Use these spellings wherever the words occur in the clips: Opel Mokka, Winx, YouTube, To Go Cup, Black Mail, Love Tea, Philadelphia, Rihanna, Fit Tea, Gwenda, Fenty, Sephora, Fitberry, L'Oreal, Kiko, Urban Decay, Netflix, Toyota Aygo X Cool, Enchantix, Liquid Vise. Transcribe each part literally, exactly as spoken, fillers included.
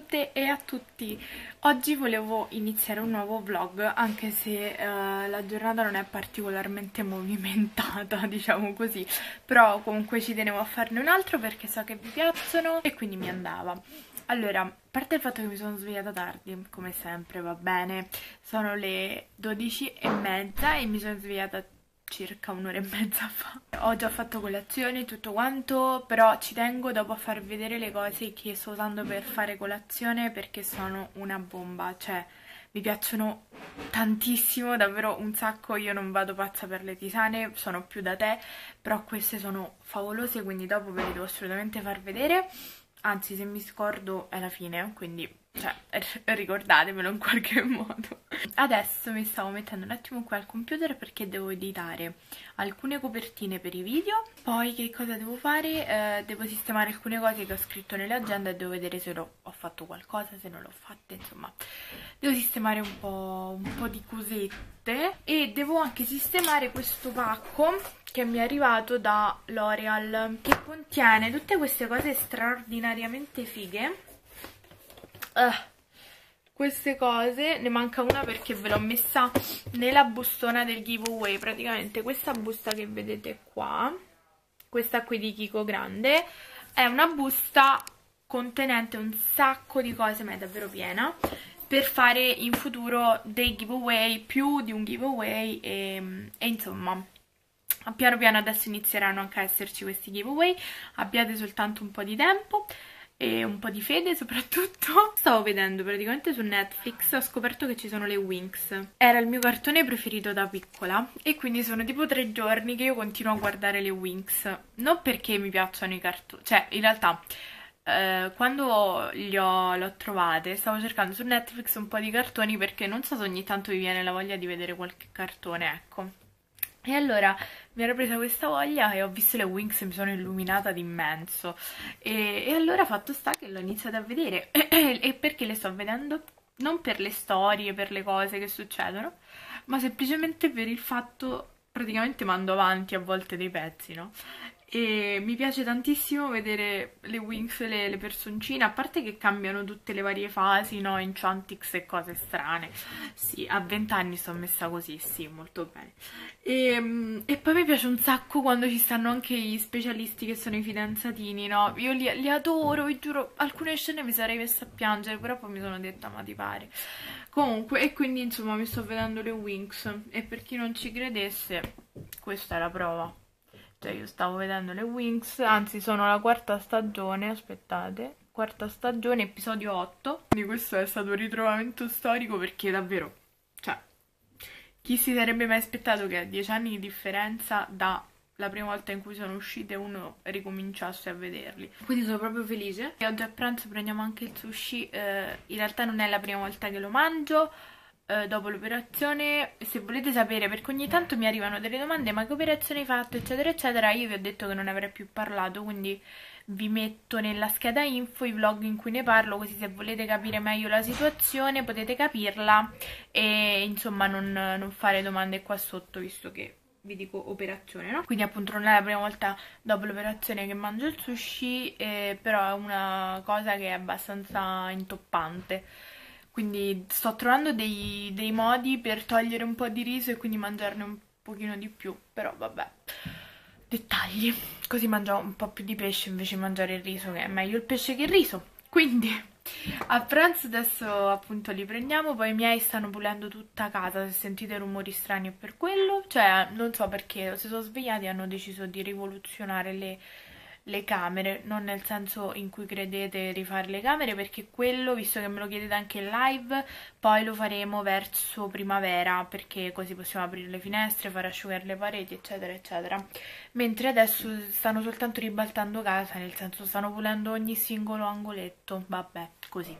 tutte e a tutti. Oggi volevo iniziare un nuovo vlog, anche se eh, la giornata non è particolarmente movimentata, diciamo così, però comunque ci tenevo a farne un altro perché so che vi piacciono e quindi mi andava. Allora, a parte il fatto che mi sono svegliata tardi, come sempre, va bene, sono le dodici e mezza e mi sono svegliata circa un'ora e mezza fa. Ho già fatto colazione, tutto quanto, però ci tengo dopo a farvi vedere le cose che sto usando per fare colazione perché sono una bomba, cioè mi piacciono tantissimo, davvero un sacco. Io non vado pazza per le tisane, sono più da tè, però queste sono favolose, quindi dopo ve le devo assolutamente far vedere, anzi se mi scordo è la fine, quindi cioè ricordatemelo in qualche modo. Adesso mi stavo mettendo un attimo qua al computer perché devo editare alcune copertine per i video. Poi che cosa devo fare? Eh, devo sistemare alcune cose che ho scritto nell'agenda e devo vedere se l'ho, ho fatto qualcosa, se non l'ho fatta, insomma devo sistemare un po', un po' di cosette. E devo anche sistemare questo pacco che mi è arrivato da L'Oreal, che contiene tutte queste cose straordinariamente fighe. Uh, queste cose, ne manca una perché ve l'ho messa nella bustona del giveaway. Praticamente questa busta che vedete qua, questa qui di Kiko grande, è una busta contenente un sacco di cose, ma è davvero piena, per fare in futuro dei giveaway, più di un giveaway e, e insomma piano piano adesso inizieranno anche a esserci questi giveaway. Abbiate soltanto un po' di tempo e un po' di fede soprattutto. Stavo vedendo praticamente su Netflix, ho scoperto che ci sono le Winx. Era il mio cartone preferito da piccola e quindi sono tipo tre giorni che io continuo a guardare le Winx. Non perché mi piacciono i cartoni, cioè in realtà eh, quando li ho, l'ho trovate stavo cercando su Netflix un po' di cartoni perché non so se ogni tanto vi viene la voglia di vedere qualche cartone, ecco. E allora mi era presa questa voglia e ho visto le Winx e mi sono illuminata d'immenso. E, e allora fatto sta che l'ho iniziata a vedere. E perché le sto vedendo? Non per le storie, per le cose che succedono, ma semplicemente per il fatto, praticamente mando avanti a volte dei pezzi, no? E mi piace tantissimo vedere le Winx, le, le personcine, a parte che cambiano tutte le varie fasi, no? Enchantix e cose strane. Sì, a vent'anni sono messa così, sì, molto bene. E, e poi mi piace un sacco quando ci stanno anche gli specialisti che sono i fidanzatini, no? Io li, li adoro, vi giuro, alcune scene mi sarei messa a piangere, però poi mi sono detta ma ti pare. Comunque, e quindi insomma mi sto vedendo le Winx, e per chi non ci credesse, questa è la prova. Cioè io stavo vedendo le Winx, anzi sono alla quarta stagione, aspettate, quarta stagione, episodio otto. Quindi questo è stato un ritrovamento storico perché davvero, cioè, chi si sarebbe mai aspettato che a dieci anni di differenza da la prima volta in cui sono uscite uno ricominciasse a vederli. Quindi sono proprio felice. E oggi a pranzo prendiamo anche il sushi, eh, in realtà non è la prima volta che lo mangio. Dopo l'operazione, se volete sapere, perché ogni tanto mi arrivano delle domande, ma che operazione hai fatto, eccetera eccetera, io vi ho detto che non avrei più parlato, quindi vi metto nella scheda info i vlog in cui ne parlo, così se volete capire meglio la situazione potete capirla e insomma non, non fare domande qua sotto, visto che vi dico operazione, no? Quindi appunto non è la prima volta dopo l'operazione che mangio il sushi, eh, però è una cosa che è abbastanza intoppante. Quindi sto trovando dei, dei modi per togliere un po' di riso e quindi mangiarne un pochino di più, però vabbè, dettagli. Così mangio un po' più di pesce invece di mangiare il riso, che è meglio il pesce che il riso. Quindi a pranzo adesso appunto li prendiamo, poi i miei stanno pulendo tutta casa, se sentite rumori strani è per quello. Cioè non so perché, si sono svegliati e hanno deciso di rivoluzionare le... le camere, non nel senso in cui credete rifare le camere, perché quello, visto che me lo chiedete anche in live, poi lo faremo verso primavera, perché così possiamo aprire le finestre, far asciugare le pareti, eccetera eccetera. Mentre adesso stanno soltanto ribaltando casa, nel senso stanno pulendo ogni singolo angoletto, vabbè, così.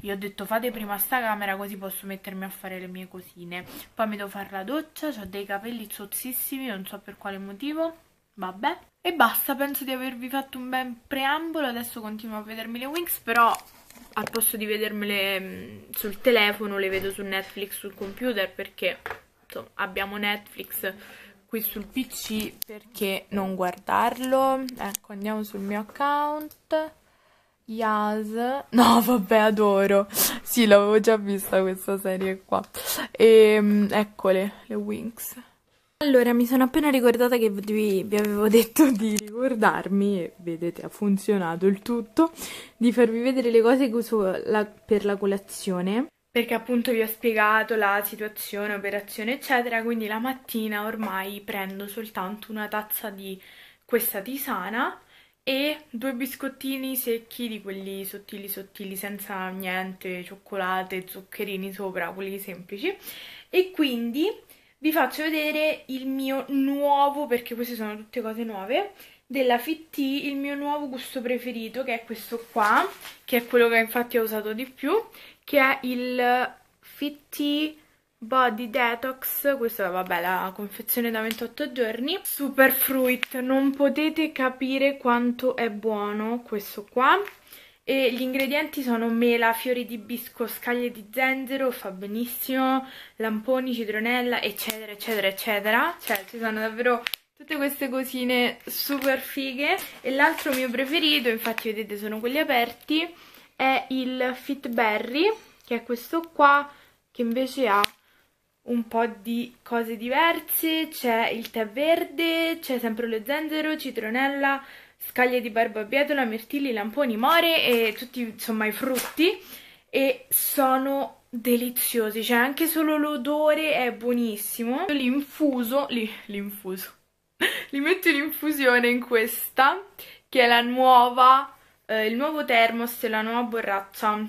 Io ho detto fate prima sta camera così posso mettermi a fare le mie cosine. Poi mi devo fare la doccia, ho dei capelli zozzissimi, non so per quale motivo. Vabbè, e basta, penso di avervi fatto un bel preambolo. Adesso continuo a vedermi le Winx, però al posto di vedermele sul telefono le vedo su Netflix sul computer, perché insomma abbiamo Netflix qui sul P C, perché non guardarlo? Ecco, andiamo sul mio account Yas. No, vabbè, adoro. Sì, l'avevo già vista questa serie qua. E, eccole, le Winx. Allora, mi sono appena ricordata che vi, vi avevo detto di ricordarmi, e vedete, ha funzionato il tutto, di farvi vedere le cose che uso la, per la colazione. Perché appunto vi ho spiegato la situazione, operazione, eccetera, quindi la mattina ormai prendo soltanto una tazza di questa tisana e due biscottini secchi di quelli sottili sottili, senza niente, cioccolate, zuccherini sopra, quelli semplici, e quindi... vi faccio vedere il mio nuovo, perché queste sono tutte cose nuove, della Fit Tea, il mio nuovo gusto preferito, che è questo qua, che è quello che infatti ho usato di più, che è il Fit Tea Body Detox, questa vabbè, la confezione da ventotto giorni, super fruit, non potete capire quanto è buono questo qua. E gli ingredienti sono mela, fiori di ibisco, scaglie di zenzero, fa benissimo, lamponi, citronella, eccetera, eccetera, eccetera. Cioè, ci sono davvero tutte queste cosine super fighe. E l'altro mio preferito, infatti vedete sono quelli aperti, è il Fitberry, che è questo qua, che invece ha un po' di cose diverse. C'è il tè verde, c'è sempre lo zenzero, citronella, scaglie di barbabietola, mirtilli, lamponi, more e tutti insomma i frutti, e sono deliziosi, cioè anche solo l'odore è buonissimo. Io li infuso, li, li infuso, li metto in infusione in questa, che è la nuova, eh, il nuovo thermos e la nuova borraccia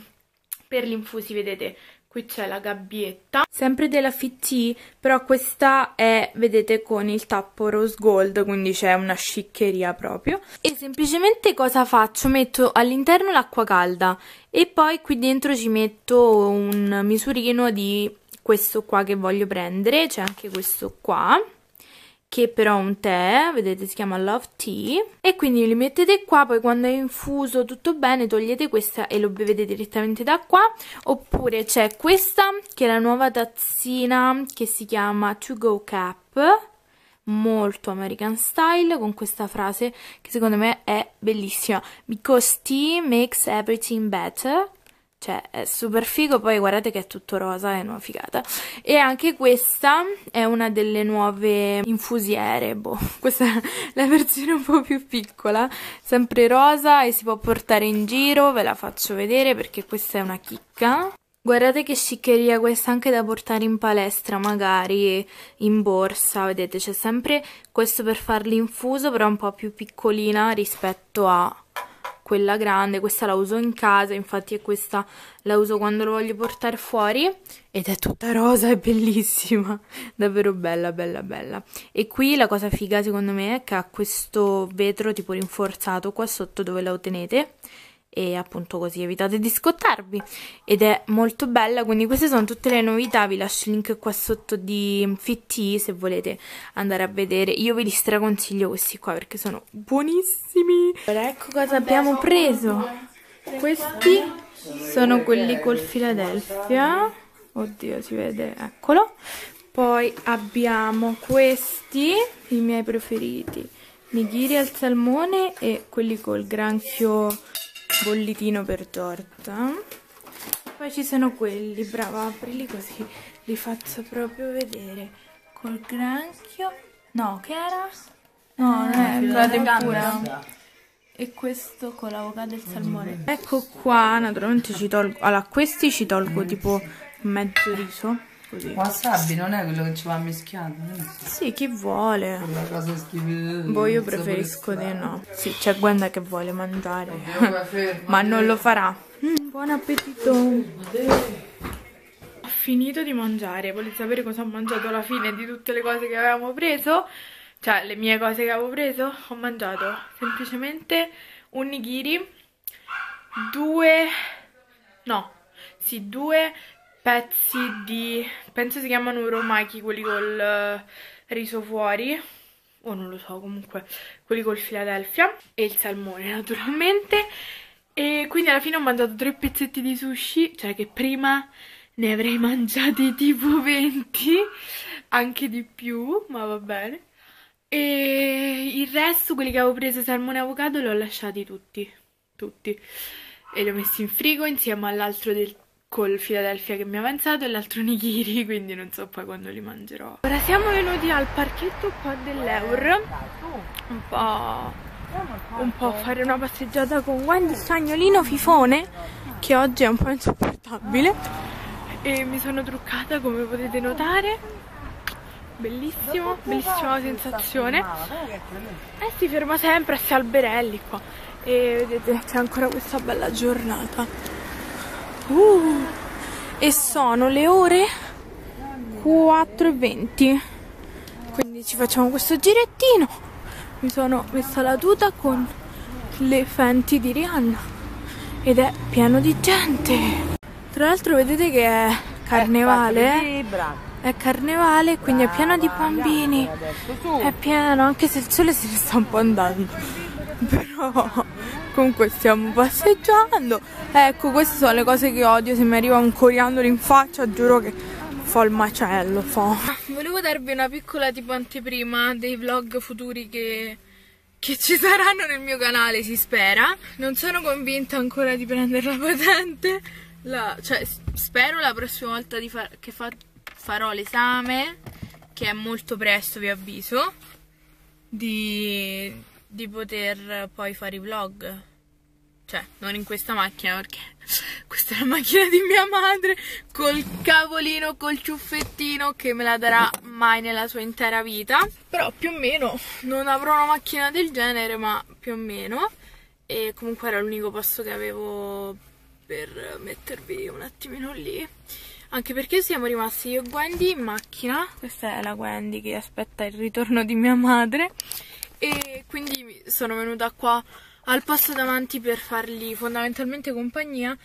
per gli infusi, vedete. Qui c'è la gabbietta, sempre della Fit Tea, però questa è, vedete, con il tappo rose gold, quindi c'è una sciccheria proprio. E semplicemente cosa faccio? Metto all'interno l'acqua calda e poi qui dentro ci metto un misurino di questo qua che voglio prendere, c'è anche questo qua, che però è un tè, vedete, si chiama Love Tea, e quindi li mettete qua, poi quando è infuso tutto bene togliete questa e lo bevete direttamente da qua. Oppure c'è questa, che è la nuova tazzina, che si chiama To Go Cup, molto American style, con questa frase che secondo me è bellissima, because tea makes everything better. Cioè, è super figo, poi guardate che è tutto rosa, è una figata. E anche questa è una delle nuove infusiere, boh, questa è la versione un po' più piccola, sempre rosa e si può portare in giro, ve la faccio vedere perché questa è una chicca. Guardate che sciccheria questa, anche da portare in palestra magari, in borsa, vedete, c'è sempre questo per farli infuso, però un po' più piccolina rispetto a... quella grande. Questa la uso in casa, infatti è questa la uso quando lo voglio portare fuori, ed è tutta rosa, è bellissima, davvero bella bella bella. E qui la cosa figa secondo me è che ha questo vetro tipo rinforzato qua sotto dove la tenete, e appunto così evitate di scottarvi, ed è molto bella. Quindi queste sono tutte le novità, vi lascio il link qua sotto di Fit Tea se volete andare a vedere. Io ve li straconsiglio questi qua perché sono buonissimi. Allora, ecco cosa Vabbè, abbiamo preso. Questi sono quelli col Philadelphia, oddio si vede, eccolo. Poi abbiamo questi, i miei preferiti, nigiri al salmone e quelli col granchio bollitino per torta. Poi ci sono quelli, brava, aprili così li faccio proprio vedere, col granchio, no, che era? No, non è, la tempura. E questo con l'avocado e il salmone. Ecco qua, naturalmente ci tolgo, allora questi ci tolgo tipo mezzo riso, così. Wasabi non è quello che ci va mischiato? Sì, chi vuole? Quella cosa schifosa. Boh, io preferisco di no. Sì, c'è Gwenda che vuole mangiare, ma non lo farà. Mm, buon appetito. Ho finito di mangiare. Volete sapere cosa ho mangiato alla fine di tutte le cose che avevamo preso? Cioè, le mie cose che avevo preso? Ho mangiato semplicemente un nigiri, due... no, sì, due... pezzi di, penso si chiamano uromaki, quelli col uh, riso fuori, o oh, non lo so, comunque quelli col Philadelphia, e il salmone naturalmente. E quindi alla fine ho mangiato tre pezzetti di sushi, cioè che prima ne avrei mangiati tipo venti, anche di più, ma va bene. E il resto, quelli che avevo preso salmone e avocado, li ho lasciati tutti, tutti, e li ho messi in frigo insieme all'altro del col Philadelphia che mi ha avanzato e l'altro nigiri, quindi non so poi quando li mangerò. Ora siamo venuti al parchetto qua dell'Eur, un po' un po' fare una passeggiata con Wendy, il cagnolino fifone che oggi è un po' insopportabile, e mi sono truccata come potete notare, bellissimo, bellissima sensazione. E eh, si ferma sempre a questi alberelli qua e vedete c'è ancora questa bella giornata. Uh, e sono le ore quattro e venti, quindi ci facciamo questo girettino. Mi sono messa la tuta con le Fenty di Rihanna ed è pieno di gente. Tra l'altro vedete che è carnevale, è carnevale, quindi è pieno di bambini, è pieno, anche se il sole se ne sta un po' andando, però comunque stiamo passeggiando. Ecco, queste sono le cose che odio, se mi arriva un coriandolo in faccia giuro che fa il macello, fa. Volevo darvi una piccola tipo anteprima dei vlog futuri che, che ci saranno nel mio canale, si spera. Non sono convinta ancora di prendere la patente, la, cioè spero la prossima volta di far, che fa, farò l'esame, che è molto presto vi avviso, di, di poter poi fare i vlog. Cioè, non in questa macchina, perché questa è la macchina di mia madre col cavolino, col ciuffettino, che me la darà mai nella sua intera vita. Però più o meno non avrò una macchina del genere, ma più o meno. E comunque era l'unico posto che avevo per mettervi un attimino lì, anche perché siamo rimasti io e Wendy in macchina. Questa è la Wendy che aspetta il ritorno di mia madre. E quindi sono venuta qua al posto davanti per fargli fondamentalmente compagnia,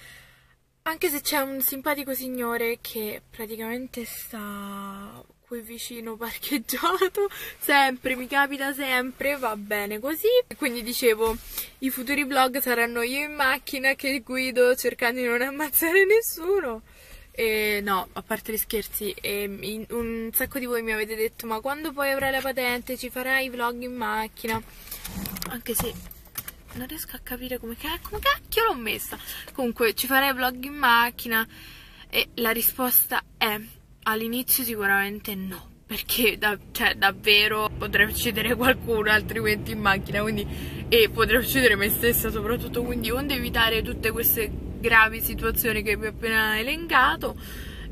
anche se c'è un simpatico signore che praticamente sta qui vicino parcheggiato sempre, mi capita sempre, va bene così. Quindi dicevo, i futuri vlog saranno io in macchina che guido cercando di non ammazzare nessuno. E no, a parte gli scherzi, e in, un sacco di voi mi avete detto ma quando poi avrai la patente ci farai i vlog in macchina, anche se non riesco a capire come cacchio l'ho messa. Comunque ci farei vlog in macchina, e la risposta è all'inizio sicuramente no, perché da, cioè, davvero potrei uccidere qualcuno altrimenti in macchina, quindi, e potrei uccidere me stessa soprattutto, quindi onde evitare tutte queste gravi situazioni che vi ho appena elencato,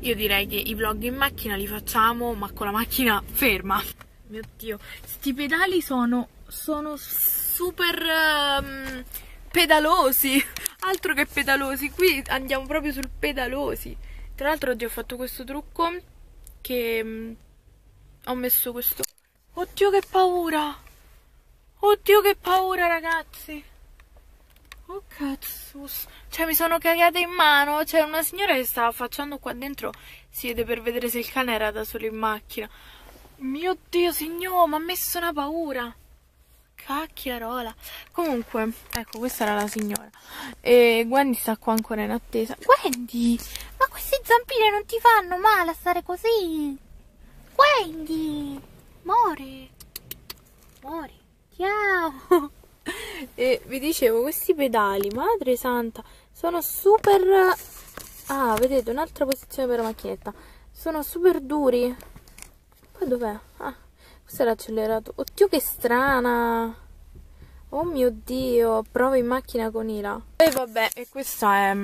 io direi che i vlog in macchina li facciamo ma con la macchina ferma. Mio Dio, sti pedali sono sono super um, pedalosi, altro che pedalosi, qui andiamo proprio sul pedalosi. Tra l'altro oggi ho fatto questo trucco che um, ho messo questo, oddio che paura, oddio che paura ragazzi, oh cazzo, cioè mi sono cagata in mano, c'era una signora che stava facendo qua dentro, siete per vedere se il cane era da solo in macchina, mio Dio signore, mi ha messo una paura. Cacchiarola. Comunque, ecco, questa era la signora. E Wendy sta qua ancora in attesa. Wendy, ma queste zampine non ti fanno male a stare così? Wendy, more, more, ciao. E vi dicevo, questi pedali, madre santa, sono super... Ah, vedete, un'altra posizione per la macchinetta. Sono super duri. Poi dov'è? Ah, questo è l'accelerato. Oddio che strana. Oh mio Dio. Prova in macchina con Ira. E vabbè, e questa è,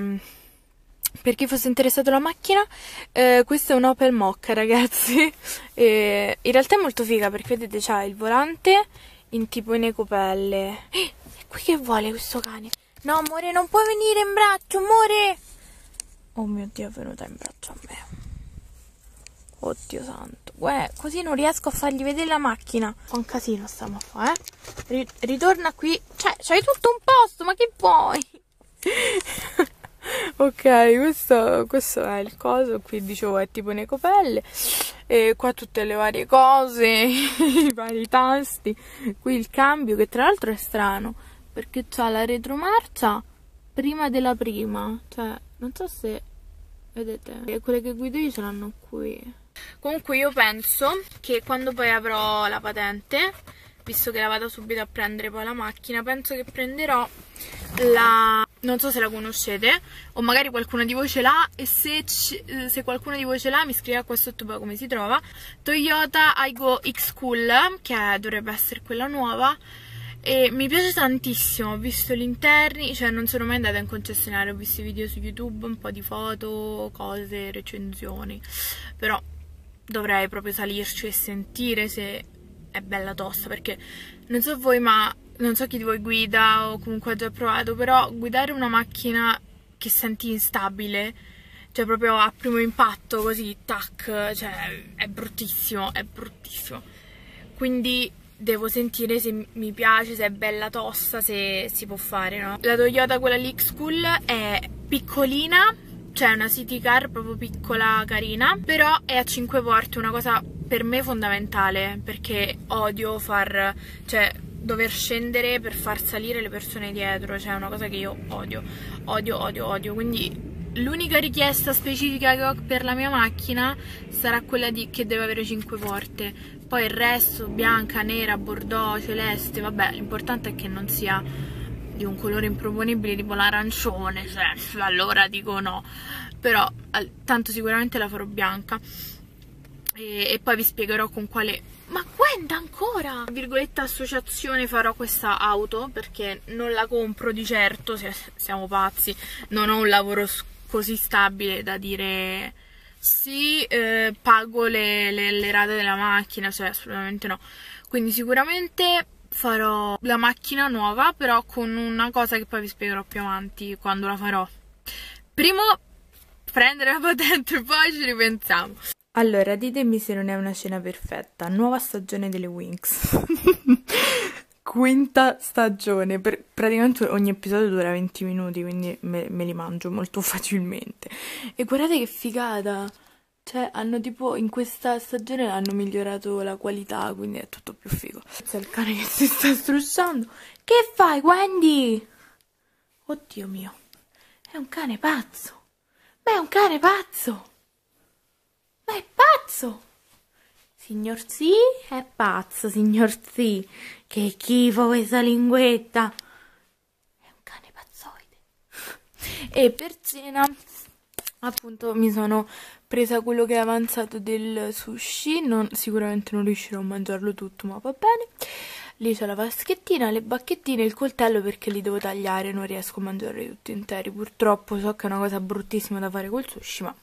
per chi fosse interessato alla macchina, eh, questa è un Opel Mokka ragazzi. E in realtà è molto figa, perché vedete c'ha il volante in tipo in ecopelle. Eh, è qui che vuole questo cane. No amore, non puoi venire in braccio amore. Oh mio Dio, è venuta in braccio a me. Oddio santo, uè, così non riesco a fargli vedere la macchina. Fa un casino stiamo a fare, eh? Ritorna qui, cioè, c'hai tutto un posto, ma che vuoi? Ok, questo, questo è il coso, qui dicevo è tipo nei copelle. E qua tutte le varie cose, i vari tasti. Qui il cambio, che tra l'altro è strano, perché c'ha la retromarcia prima della prima. Cioè, non so se... vedete? E quelle che guido io ce l'hanno qui. Comunque io penso che quando poi avrò la patente visto che la vado subito a prendere poi la macchina, penso che prenderò la... non so se la conoscete, o magari qualcuno di voi ce l'ha, e se, se qualcuno di voi ce l'ha mi scrive qua sotto poi come si trova. Toyota Aygo X Cool, che dovrebbe essere quella nuova, e mi piace tantissimo. Ho visto gli interni, cioè non sono mai andata in concessionario, ho visto i video su YouTube, un po' di foto, cose, recensioni, però dovrei proprio salirci e sentire se è bella tosta, perché non so voi, ma non so chi di voi guida o comunque ha già provato, però guidare una macchina che senti instabile, cioè proprio a primo impatto così, tac, cioè è bruttissimo, è bruttissimo. Quindi devo sentire se mi piace, se è bella tosta, se si può fare, no? La Toyota, quella lì X-Cool, è piccolina, cioè è una city car proprio piccola, carina, però è a cinque porte, una cosa per me fondamentale, perché odio far, cioè dover scendere per far salire le persone dietro, cioè è una cosa che io odio, odio, odio, odio, quindi... L'unica richiesta specifica che ho per la mia macchina sarà quella di che deve avere cinque porte. Poi il resto, bianca, nera, bordeaux, celeste, vabbè, l'importante è che non sia di un colore improponibile tipo l'arancione, cioè, allora dico no. Però tanto sicuramente la farò bianca. E, e poi vi spiegherò con quale... Ma Gwenda ancora! Virgoletta associazione farò questa auto, perché non la compro di certo, se siamo pazzi, non ho un lavoro scuro così stabile da dire sì, eh, pago le, le, le rate della macchina, cioè assolutamente no. Quindi sicuramente farò la macchina nuova, però con una cosa che poi vi spiegherò più avanti quando la farò. Primo prendere la patente e poi ci ripensiamo. Allora, ditemi se non è una scena perfetta. Nuova stagione delle Winx. Quinta stagione, per, praticamente ogni episodio dura venti minuti, quindi me, me li mangio molto facilmente. E guardate che figata! Cioè, hanno tipo, in questa stagione hanno migliorato la qualità, quindi è tutto più figo. C'è il cane che si sta strusciando. Che fai, Wendy? Oddio mio, è un cane pazzo! Ma è un cane pazzo! Ma è pazzo! Signor sì, è pazzo, signor sì. Che schifo questa linguetta. È un cane pazzoide. E per cena, appunto, mi sono presa quello che è avanzato del sushi. Non, sicuramente non riuscirò a mangiarlo tutto, ma va bene. Lì c'è la vaschettina, le bacchettine, il coltello, perché li devo tagliare. Non riesco a mangiarli tutti interi. Purtroppo so che è una cosa bruttissima da fare col sushi, ma...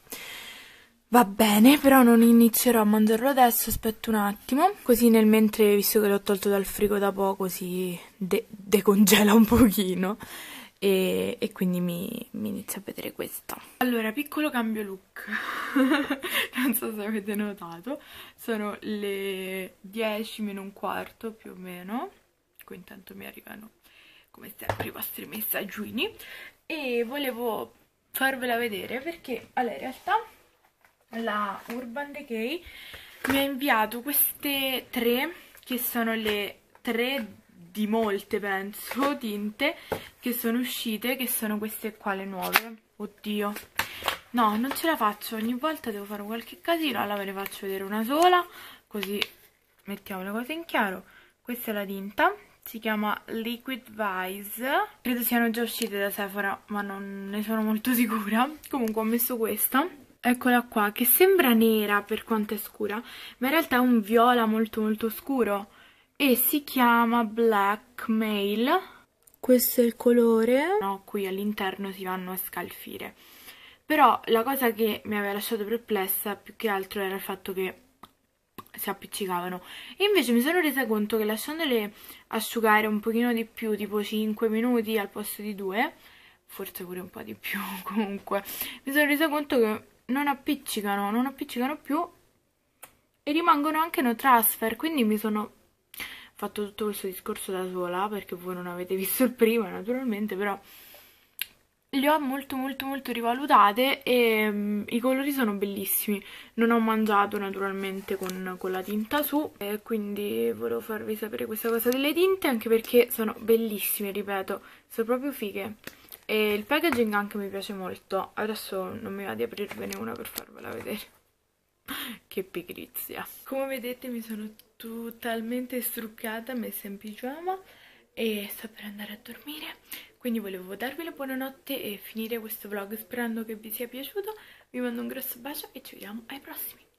Va bene, però non inizierò a mangiarlo adesso, aspetto un attimo. Così nel mentre, visto che l'ho tolto dal frigo da poco, si de decongela un pochino. E, e quindi mi, mi inizio a vedere questa. Allora, piccolo cambio look. Non so se avete notato. Sono le dieci meno un quarto più o meno. Qui intanto mi arrivano, come sempre, i vostri messaggini. E volevo farvela vedere perché, allora, in realtà... La Urban Decay mi ha inviato queste tre, che sono le tre di molte, penso, tinte che sono uscite, che sono queste qua, le nuove. Oddio, no, non ce la faccio, ogni volta devo fare qualche casino. Allora ve ne faccio vedere una sola, così mettiamo le cose in chiaro. Questa è la tinta, si chiama Liquid Vise, credo siano già uscite da Sephora, ma non ne sono molto sicura. Comunque ho messo questa. Eccola qua, che sembra nera per quanto è scura, ma in realtà è un viola molto molto scuro e si chiama Black Mail. Questo è il colore. No, qui all'interno si vanno a scalfire. Però la cosa che mi aveva lasciato perplessa più che altro era il fatto che si appiccicavano. E invece mi sono resa conto che lasciandole asciugare un pochino di più, tipo cinque minuti al posto di due, forse pure un po' di più comunque, mi sono resa conto che non appiccicano, non appiccicano più e rimangono anche no transfer, quindi mi sono fatto tutto questo discorso da sola, perché voi non avete visto il prima naturalmente, però le ho molto molto molto rivalutate e um, i colori sono bellissimi. Non ho mangiato naturalmente con, con la tinta su, e quindi volevo farvi sapere questa cosa delle tinte, anche perché sono bellissime, ripeto, sono proprio fighe. E il packaging anche mi piace molto. Adesso non mi va di aprirvene una per farvela vedere. Che pigrizia. Come vedete mi sono totalmente struccata, messa in pigiama e sto per andare a dormire, quindi volevo darvi la buonanotte e finire questo vlog sperando che vi sia piaciuto. Vi mando un grosso bacio e ci vediamo ai prossimi.